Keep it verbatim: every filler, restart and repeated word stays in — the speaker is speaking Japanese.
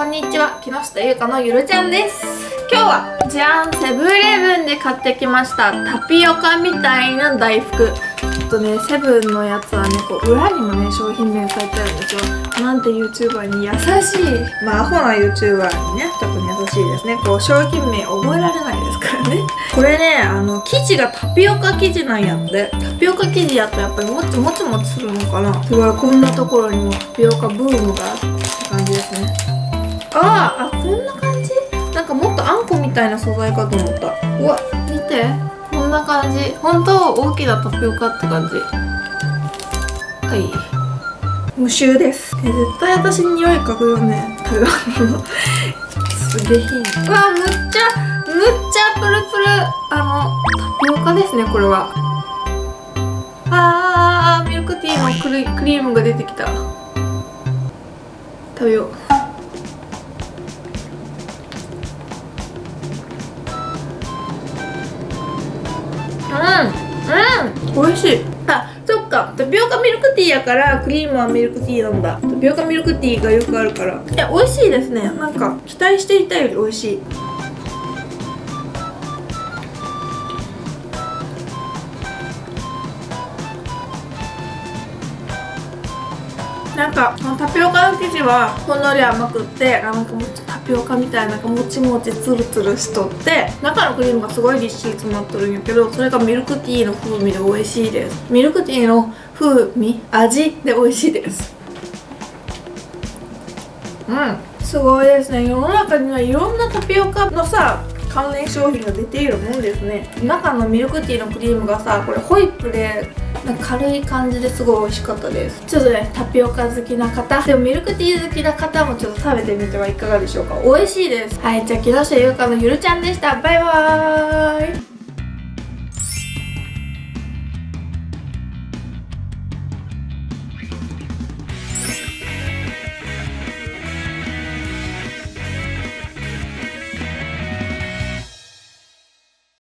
こんにちは、木下ゆうかのゆるちゃんです。今日はじゃん、セブンイレブンで買ってきましたタピオカみたいな大福。ちょっとね、セブンのやつはね、こう裏にもね、商品名されてるんですよ。なんて YouTuber に優しい、まあアホな YouTuber にね、特に優しいですね。こう商品名覚えられないですからね。これね、あの生地がタピオカ生地なんやって。タピオカ生地やとやっぱりもちもちもちするのかな。すごい、こんなところにもタピオカブームがあるって感じですね。あー、あ、こんな感じ？なんかもっとあんこみたいな素材かと思った。うわ、見て、こんな感じ。本当大きなタピオカって感じ。はい、無臭です。え、絶対私に匂い嗅ぐよね、食べ物。すげえ品。うわ、むっちゃむっちゃプルプル、あのタピオカですね、これは。あー、ミルクティーのクリ、クリームが出てきた。食べよう。うん、うん、美味しい。あ、そっか、タピオカミルクティーやからクリームはミルクティーなんだ。タピオカミルクティーがよくあるから。いや、美味しいですね。なんか期待していたより美味しい。なんかタピオカの生地はほんのり甘くって、なんかもちタピオカみたいな、もちもちツルツルしとって、中のクリームがすごいぎっしり詰まっとるんやけど、それがミルクティーの風味で美味しいです。ミルクティーの風味味で美味しいです。うん、すごいですね。世の中にはいろんなタピオカのさ関連商品が出ているもんですね。中のミルクティーのクリームがさ、これホイップでなんか軽い感じですごい美味しかったです。ちょっとね、タピオカ好きな方でもミルクティー好きな方もちょっと食べてみてはいかがでしょうか。美味しいです。はい、じゃあ木下ゆうかのゆるちゃんでした。バイバーイ。